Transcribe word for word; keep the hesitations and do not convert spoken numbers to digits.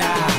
shine.